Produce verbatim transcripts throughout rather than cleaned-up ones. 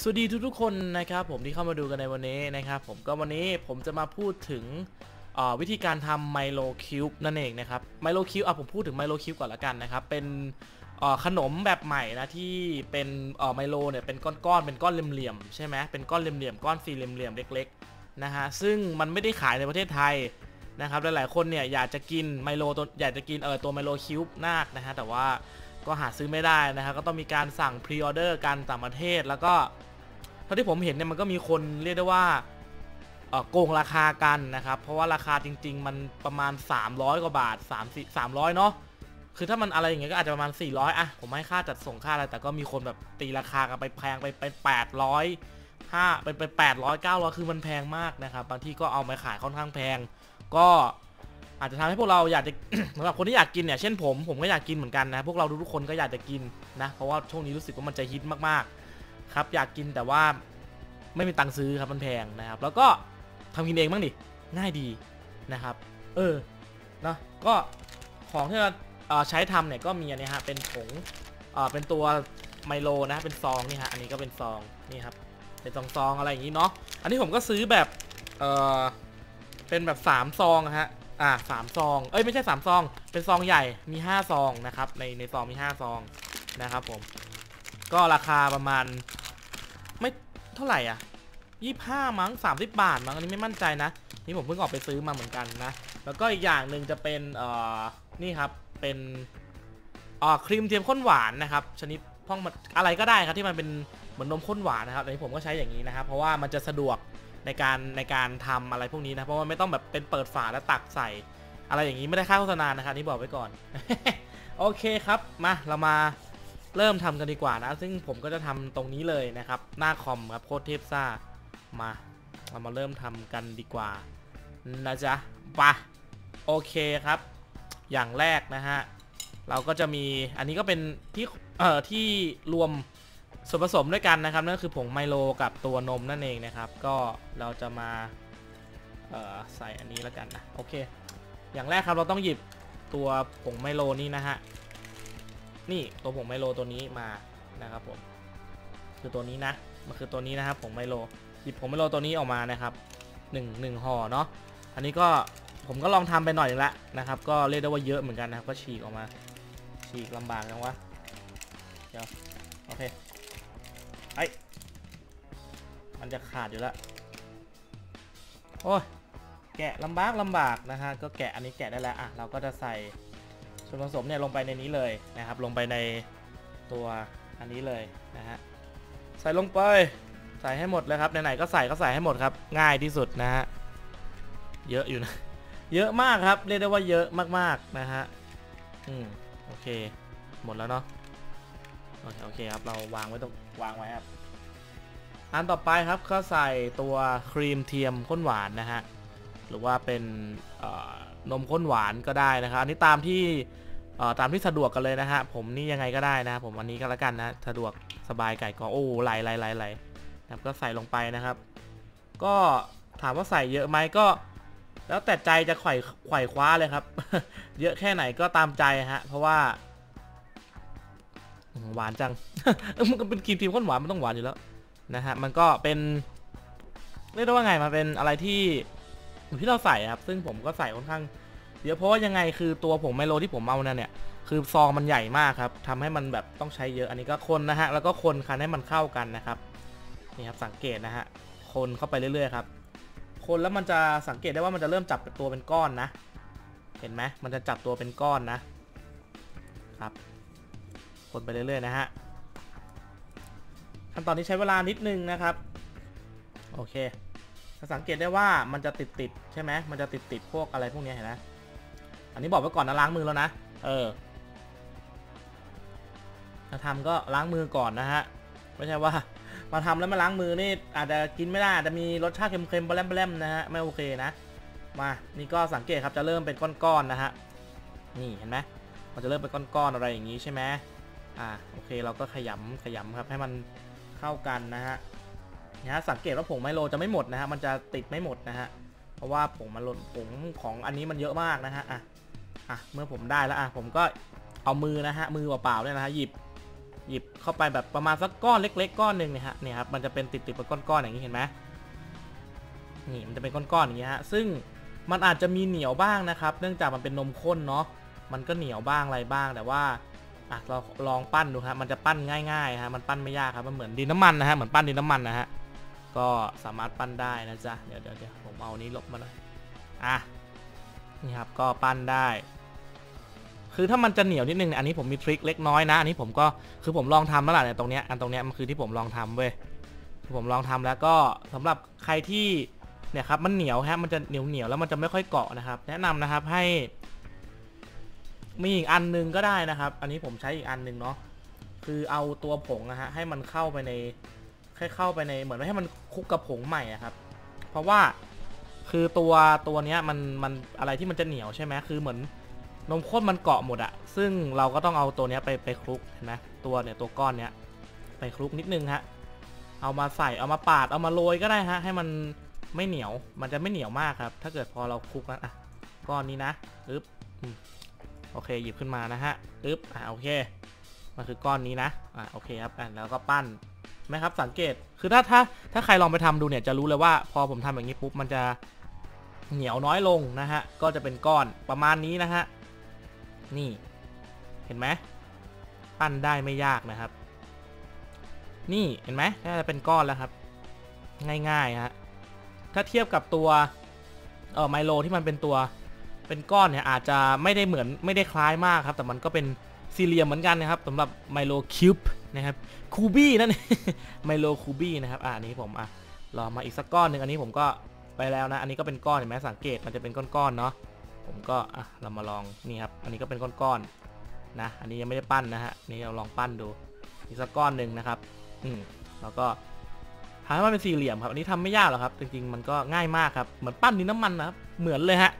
สวัสดีทุกๆคนนะครับผมที่เข้ามาดูกันในวันนี้นะครับผมก็วันนี้ผมจะมาพูดถึงวิธีการทำไมโลคิวบ์นั่นเองนะครับไมโลคิวบ์อ่ะผมพูดถึงไมโลคิวบ์ก่อนละกันนะครับเป็นขนมแบบใหม่นะที่เป็นไมโลเนี่ยเป็นก้อนๆเป็นก้อนเหลี่ยมๆใช่ไหมเป็นก้อนเหลี่ยมๆก้อนสี่เหลี่ยมๆเล็กๆนะฮะซึ่งมันไม่ได้ขายในประเทศไทยนะครับหลายๆคนเนี่ยอยากจะกินไมโลตัวอยากจะกินเออตัวไมโลคิวบ์นาคนะฮะแต่ว่าก็หาซื้อไม่ได้นะครับก็ต้องมีการสั่งพรีออเดอร์กันต่างประเทศแล้วก็เท่าที่ผมเห็นเนี่ยมันก็มีคนเรียกได้ว่าโกงราคากันนะครับเพราะว่าราคาจริงๆมันประมาณสามร้อยกว่าบาทสามร้อยเนาะคือถ้ามันอะไรอย่างเงี้ยก็อาจจะประมาณสี่ร้อยอ่ะผมให้ค่าจัดส่งค่าอะไรแต่ก็มีคนแบบตีราคากันไปแพงไปไปแปดร้อยห้าเป็นไปแปดร้อย เก้าร้อยคือมันแพงมากนะครับบางที่ก็เอามาขายค่อนข้างแพงก็อาจจะทำให้พวกเราอยากจะ สำหรับคนที่อยากกินเนี่ยเช่นผมผมก็อยากกินเหมือนกันนะพวกเราทุกคนก็อยากจะกินนะเพราะว่าช่วงนี้รู้สึกว่ามันจะฮิตมากๆครับอยากกินแต่ว่าไม่มีตังค์ซื้อครับมันแพงนะครับแล้วก็ทำกินเองบ้างดิง่ายดีนะครับเออนะก็ของที่เราใช้ทำเนี่ยก็มีอันนี้ฮะเป็นผงเป็นตัวไมโลนะเป็นซองนี่ฮะอันนี้ก็เป็นซองนี่ครับเป็นซองซองอะไรอย่างนี้เนาะอันนี้ผมก็ซื้อแบบเออเป็นแบบสามซองฮะอ่าสามซองเอ้ยไม่ใช่สามซองเป็นซองใหญ่มีห้าซองนะครับในในซองมีห้าซองนะครับผมก็ราคาประมาณไม่เท่าไหร่อ่ะยี่สิบห้ามั้งสามสิบบาทมั้งอันนี้ไม่มั่นใจนะนี่ผมเพิ่งออกไปซื้อมาเหมือนกันนะแล้วก็อีกอย่างหนึ่งจะเป็นเอ่อนี่ครับเป็นเอ่อครีมเทียมข้นหวานนะครับชนิดพ่องมันอะไรก็ได้ครับที่มันเป็นเหมือนนมข้นหวานนะครับอันนี้ผมก็ใช้อย่างนี้นะครับเพราะว่ามันจะสะดวกในการในการทำอะไรพวกนี้นะเพราะว่าไม่ต้องแบบเป็นเปิดฝาแล้วตักใส่อะไรอย่างนี้ไม่ได้ค่าโฆษณานะครับนี่บอกไว้ก่อน โอเคครับมาเรามาเริ่มทำกันดีกว่านะซึ่งผมก็จะทำตรงนี้เลยนะครับหน้าคอมครับโคตรเทพซ่ามาเรามาเริ่มทำกันดีกว่านะจ๊ะปะโอเคครับอย่างแรกนะฮะเราก็จะมีอันนี้ก็เป็นที่เอ่อที่รวมส่วนผสมด้วยกันนะครับนั่นคือผงไมโลกับตัวนมนั่นเองนะครับก็เราจะมาเอ่อใส่อันนี้แล้วกันนะโอเคอย่างแรกครับเราต้องหยิบตัวผงไมโลนี่นะฮะนี่ตัวผงไมโลตัวนี้มานะครับผมคือตัวนี้นะมันคือตัวนี้นะครับผงไมโลหยิบผงไมโลตัวนี้ออกมานะครับหนึ่งห่อเนาะอันนี้ก็ผมก็ลองทำไปหน่อยละนะครับก็เรียกได้ว่าเยอะเหมือนกันนะครับก็ฉีกออกมาฉีกลำบากจังวะเดี๋ยวโอเคไอ้มันจะขาดอยู่แล้วโอ้ยแกะลำบากลำบากนะฮะก็แกะอันนี้แกะได้แล้วอ่ะเราก็จะใส่ส่วนผสมเนี่ยลงไปในนี้เลยนะครับลงไปในตัวอันนี้เลยนะฮะใส่ลงไปใส่ให้หมดเลยครับไหนๆก็ใส่ก็ใส่ให้หมดครับง่ายที่สุดนะฮะเยอะอยู่นะเยอะมากครับเรียกได้ว่าเยอะมากๆนะฮะอืมโอเคหมดแล้วเนาะโอเคครับเราวางไว้ตรงวางไว้ครับอันต่อไปครับก็ใส่ตัวครีมเทียมข้นหวานนะฮะหรือว่าเป็นนมข้นหวานก็ได้นะครับอันนี้ตามที่ตามที่สะดวกกันเลยนะฮะผมนี่ยังไงก็ได้นะผมอันนี้ก็แล้วกันนะสะดวกสบายไก่กองโอ้ไหลไหลไหลไหลนะครับก็ใส่ลงไปนะครับก็ถามว่าใส่เยอะไหมก็แล้วแต่ใจจะไขว่ไขว่คว้าเลยครับ เยอะแค่ไหนก็ตามใจฮะเพราะว่าหวานจัง มันก็เป็นครีมเทียมข้นหวานมันต้องหวานอยู่แล้วนะฮะมันก็เป็นเรียกได้ว่าไงมันเป็นอะไรที่ที่เราใส่ครับซึ่งผมก็ใส่ค่อนข้างเยอะเพราะว่ายังไงคือตัวผงไมโลที่ผมเอาเนี่ยเนี่ยคือซองมันใหญ่มากครับทำให้มันแบบต้องใช้เยอะอันนี้ก็คนนะฮะแล้วก็คนคันให้มันเข้ากันนะครับนี่ครับสังเกตนะฮะคนเข้าไปเรื่อยๆครับคนแล้วมันจะสังเกตได้ว่ามันจะเริ่มจับตัวเป็นก้อนนะเห็นไหมมันจะจับตัวเป็นก้อนนะครับคนไปเรื่อยๆนะฮะขั้นตอนนี้ใช้เวลานิดนึงนะครับโอเคจะสังเกตได้ว่ามันจะติดๆใช่ไหมมันจะติดๆพวกอะไรพวกนี้เห็นไหมอันนี้บอกไว้ก่อนนะล้างมือแล้วนะเออถ้าทำก็ล้างมือก่อนนะฮะไม่ใช่ว่ามาทำแล้วมาล้างมือนี่อาจจะกินไม่ได้อาจจะมีรสชาติเค็มๆแปร่มๆนะฮะไม่โอเคนะมานี่ก็สังเกตครับจะเริ่มเป็นก้อนๆนะฮะนี่เห็นไหมมันจะเริ่มเป็นก้อนๆอะไรอย่างนี้ใช่ไหมอ่าโอเคเราก็ขยำขยำครับให้มันเข้ากันนะฮะนะฮะสังเกตว่าผงไมโลจะไม่หมดนะฮะมันจะติดไม่หมดนะฮะเพราะว่าผงมันหล่นผงของอันนี้มันเยอะมากนะฮะอ่ะอ่ะเมื่อผมได้แล้วอ่ะผมก็เอามือนะฮะมือเปล่าๆเนี่ยนะฮะหยิบ หยิบเข้าไปแบบประมาณสักก้อนเล็กๆก้อนหนึ่งเนี่ยฮะเนี่ยครับมันจะเป็นติดๆเป็นก้อนๆอย่างนี้เห็นไหมนี่มันจะเป็นก้อนๆอย่างนี้ฮะซึ่งมันอาจจะมีเหนียวบ้างนะครับเนื่องจากมันเป็นนมข้นเนาะมันก็เหนียวบ้างอะไรบ้างแต่ว่าอ่ะเราลองปั้นดูครับมันจะปั้นง่ายๆฮะมันปั้นไม่ยากครับมันเหมือนดินน้ำมันนะฮะเหมือนปั้นดินน้ำมันนะฮะก็สามารถปั้นได้นะจ๊ะเดี๋ยวเดี๋ยวเดี๋ยวผมเอานี้ลบมาเลยอ่ะนี่ครับก็ปั้นได้คือถ้ามันจะเหนียวนิดนึงอันนี้ผมมีทริคเล็กน้อยนะอันนี้ผมก็คือผมลองทำแล้วแหละเนี่ยตรงเนี้ยอันตรงเนี้ยมันคือที่ผมลองทำเว้ยผมลองทำแล้วก็สำหรับใครที่เนี่ยครับมันเหนียวฮะมันจะเหนียวเหนียวแล้วมันจะไม่ค่อยเกาะนะครับแนะนำนะครับให้มีอีกอันนึงก็ได้นะครับอันนี้ผมใช้อีกอันนึงเนาะคือเอาตัวผงนะฮะให้มันเข้าไปในให้เข้าไปในเหมือนว่าให้มันคลุกกับผงใหม่นะครับเพราะว่าคือตัวตัวเนี้ยมันมันอะไรที่มันจะเหนียวใช่ไหมคือเหมือนนมข้นมันเกาะหมดอะซึ่งเราก็ต้องเอาตัวเนี้ยไปไปคลุกเห็นไหมตัวเนี่ยตัวก้อนเนี้ยไปคลุกนิดนึงฮะเอามาใส่เอามาปาดเอามาโรยก็ได้ฮะให้มันไม่เหนียวมันจะไม่เหนียวมากครับถ้าเกิดพอเราคลุกแล้วอ่ะก้อนนี้นะอึ๊บโอเคหยิบขึ้นมานะฮะอึ๊บอ่ะโอเคมันคือก้อนนี้นะอ่ะโอเคครับอ่ะแล้วก็ปั้นไหมครับสังเกตคือถ้าถ้าถ้าใครลองไปทำดูเนี่ยจะรู้เลยว่าพอผมทำอย่างนี้ปุ๊บมันจะเหนียวน้อยลงนะฮะก็จะเป็นก้อนประมาณนี้นะฮะนี่เห็นไหมปั้นได้ไม่ยากนะครับนี่เห็นไหมน่าจะเป็นก้อนแล้วครับง่ายๆฮะถ้าเทียบกับตัวเอ่อไมโลที่มันเป็นตัวเป็นก้อนเนี่ยอาจจะไม่ได้เหมือนไม่ได้คล้ายมากครับแต่มันก็เป็นสี่เหลี่ยมเหมือนกันนะครับสำหรับไมโลคิวบ์นะครับคูบี้นั่น ไมโลคูบี้นะครับอ่านี้ผมอ่ะรอมาอีกสักก้อนหนึ่งอันนี้ผมก็ไปแล้วนะอันนี้ก็เป็นก้อนเห็นไหมสังเกตมันจะเป็นก้อนๆเนาะผมก็อ่ะเรามาลองนี่ครับอันนี้ก็เป็นก้อนๆนะอันนี้ยังไม่ได้ปั้นนะฮะนี่เราลองปั้นดูอีกสักก้อนหนึ่งนะครับอืมแล้วก็ทำให้มันเป็นสี่เหลี่ยมครับอันนี้ทำไม่ยากหรอกครับจริงๆมันก็ง่ายมากครับเหมือนปั้นดินน้ำมันนะครับเหมือนเลยฮะ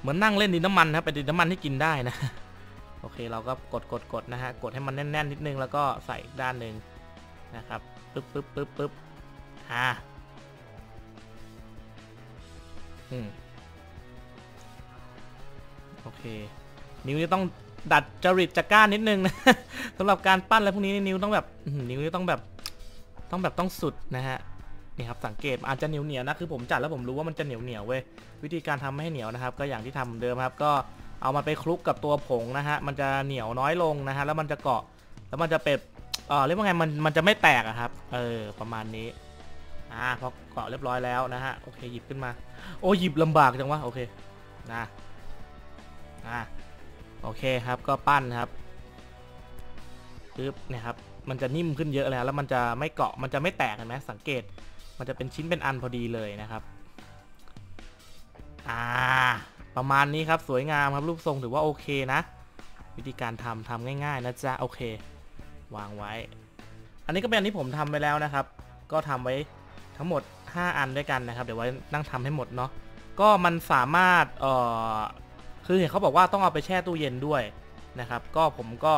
เหมือนนั่งเล่นดินน้ำมันนะเป็นดินน้ำมันที่กินได้นะโอเคเราก็กดกดกดนะฮะกดให้มันแน่นๆนิดนึงแล้วก็ใส่ด้านหนึ่งนะครับปึ๊บปึ๊บปึ๊บปึ๊บอ่าอืมโอเคนิ้วนี่ต้องดัดจริตจักร้านนิดนึงนะสำหรับการปั้นอะไรพวกนี้นิ้วต้องแบบนิ้วนี่ต้องแบบต้องแบบต้องสุดนะฮะนี่ครับสังเกตอาจจะเหนียวเหนียวนะคือผมจัดแล้วผมรู้ว่ามันจะเหนียวเหนียวเว้ยวิธีการทำให้เหนียวนะครับก็อย่างที่ทำเดิมครับก็เอามาไปคลุกกับตัวผงนะฮะมันจะเหนียวน้อยลงนะฮะแล้วมันจะเกาะแล้วมันจะเป็ดเออเรียกว่าไงมันมันจะไม่แตกอะครับเออประมาณนี้อ่าพอเกาะเรียบร้อยแล้วนะฮะโอเคหยิบขึ้นมาโอ้หยิบลำบากจังวะโอเคนะอ่าโอเคครับก็ปั้นครับปึ๊บเนี่ยครับมันจะนิ่มขึ้นเยอะแล้วแล้วมันจะไม่เกาะมันจะไม่แตกเห็นไหมสังเกตมันจะเป็นชิ้นเป็นอันพอดีเลยนะครับอ่าประมาณนี้ครับสวยงามครับรูปทรงถือว่าโอเคนะวิธีการทำทำง่ายๆนะจ๊ะโอเควางไว้อันนี้ก็เป็นอันที่ผมทำไปแล้วนะครับก็ทำไว้ทั้งหมดห้าอันด้วยกันนะครับเดี๋ยวไว้นั่งทำให้หมดเนาะก็มันสามารถเอ่อคือเห็นเขาบอกว่าต้องเอาไปแช่ตู้เย็นด้วยนะครับก็ผมก็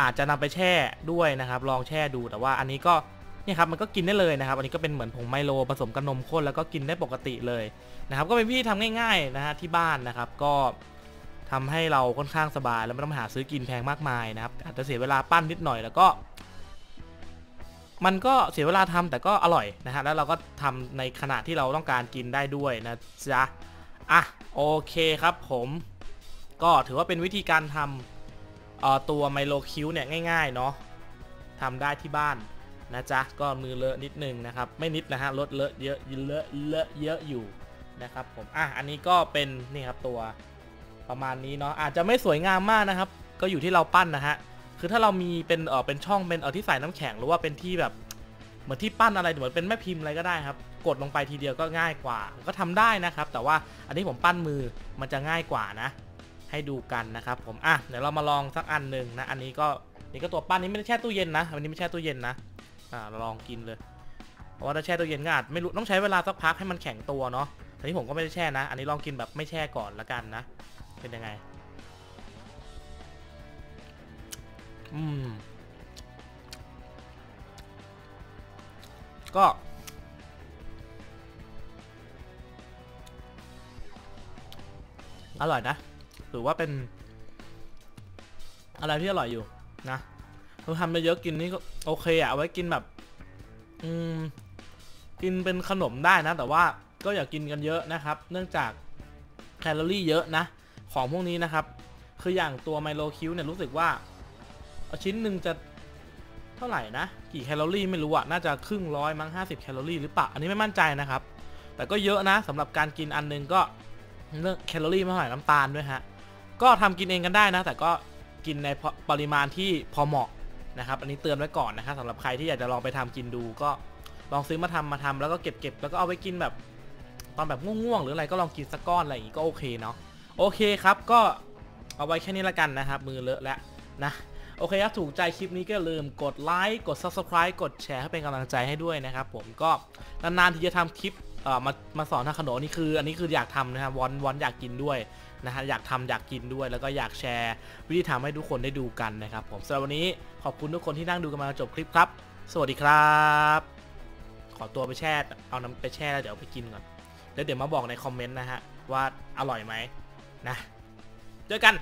อาจจะนำไปแช่ด้วยนะครับลองแช่ดูแต่ว่าอันนี้ก็นี่ครับมันก็กินได้เลยนะครับอันนี้ก็เป็นเหมือนผงไมโลผสมกับนมข้นแล้วก็กินได้ปกติเลยนะครับก็เป็นวิธีทำง่ายๆนะฮะที่บ้านนะครับก็ทำให้เราค่อนข้างสบายแล้วไม่ต้องหาซื้อกินแพงมากมายนะครับอาจจะเสียเวลาปั้นนิดหน่อยแล้วก็มันก็เสียเวลาทำแต่ก็อร่อยนะฮะแล้วเราก็ทำในขณะที่เราต้องการกินได้ด้วยนะจ๊ะอ่ะโอเคครับผมก็ถือว่าเป็นวิธีการทำตัวไมโลคิวเนี่ยง่ายๆเนาะทำได้ที่บ้านนะจ๊ะก็มือเลอะนิดนึงนะครับไม่นิดนะฮะลดเลอะเยอะเลอะเลอะเยอะอยู่นะครับผมอ่ะอันนี้ก็เป็นนี่ครับตัวประมาณนี้เนาะอาจจะไม่สวยงามมากนะครับก็อยู่ที่เราปั้นนะฮะคือถ้าเรามีเป็นเออเป็นช่องเป็นเออที่ใส่น้ำแข็งหรือว่าเป็นที่แบบเหมือนที่ปั้นอะไรเหมือนเป็นแม่พิมพ์อะไรก็ได้ครับกดลงไปทีเดียวก็ง่ายกว่าก็ทำได้นะครับแต่ว่าอันนี้ผมปั้นมือมันจะง่ายกว่านะให้ดูกันนะครับผมอ่ะเดี๋ยวเรามาลองสักอันหนึ่งนะอันนี้ก็นี่ก็ตัวปั้นนี้ไม่ได้แช่ตู้เย็นนะอันนี้ไม่แช่ตู้เย็นนะอ่าลองกินเลยเพราะว่าถ้าแช่ตู้เย็นก็อาจไม่รู้ต้องใช้เวลาสักพักให้มันแข็งตัวเนาะแต่ที่ผมก็ไม่ได้แช่นะอันนี้ลองกินแบบไม่แช่ก่อนละกันนะเป็นยังไงอืมก็อร่อยนะหรือว่าเป็นอะไรที่อร่อยอยู่นะ เราทำไปเยอะกินนี่ก็โอเคอะเอาไว้กินแบบอืมกินเป็นขนมได้นะแต่ว่าก็อย่ากินกันเยอะนะครับเนื่องจากแคลอรี่เยอะนะของพวกนี้นะครับคืออย่างตัวไมโลคิวเนี่ยรู้สึกว่าชิ้นหนึ่งจะเท่าไหร่นะกี่แคลอรี่ไม่รู้อะน่าจะครึ่งร้อยมั้งห้าสิบแคลอรี่หรือเปล่าอันนี้ไม่มั่นใจนะครับแต่ก็เยอะนะสำหรับการกินอันนึงก็เรื่องแคลอรี่ไม่เท่าไหร่น้ำตาลด้วยฮะก็ทำกินเองกันได้นะแต่ก็กินในปริมาณที่พอเหมาะนะครับอันนี้เตือนไว้ก่อนนะครับสำหรับใครที่อยากจะลองไปทำกินดูก็ลองซื้อมาทำมาทำแล้วก็เก็บเก็บแล้วก็เอาไปกินแบบตอนแบบง่วงๆหรืออะไรก็ลองกินสักก้อนอะไรอย่างงี้ก็โอเคเนาะโอเคครับก็เอาไว้แค่นี้ละกันนะครับมือเลอะแล้วนะโอเคครับถูกใจคลิปนี้ก็อย่าลืมกดไลค์กด ซับสไครบ์ กดแชร์ให้เป็นกำลังใจให้ด้วยนะครับผมก็นานๆที่จะทำคลิปเอ่อมามาสอนทำขนมนี่คืออันนี้คืออยากทำนะครับวอนวอนอยากกินด้วยนะฮะอยากทำอยากกินด้วยแล้วก็อยากแชร์วิธีทำให้ทุกคนได้ดูกันนะครับผมสำหรับวันนี้ขอบคุณทุกคนที่นั่งดูกันมาจบคลิปครับสวัสดีครับขอตัวไปแช่เอาน้ำไปแช่แล้วเดี๋ยวไปกินก่อนแล้วเดี๋ยวมาบอกในคอมเมนต์นะฮะว่าอร่อยไหมนะเจอกัน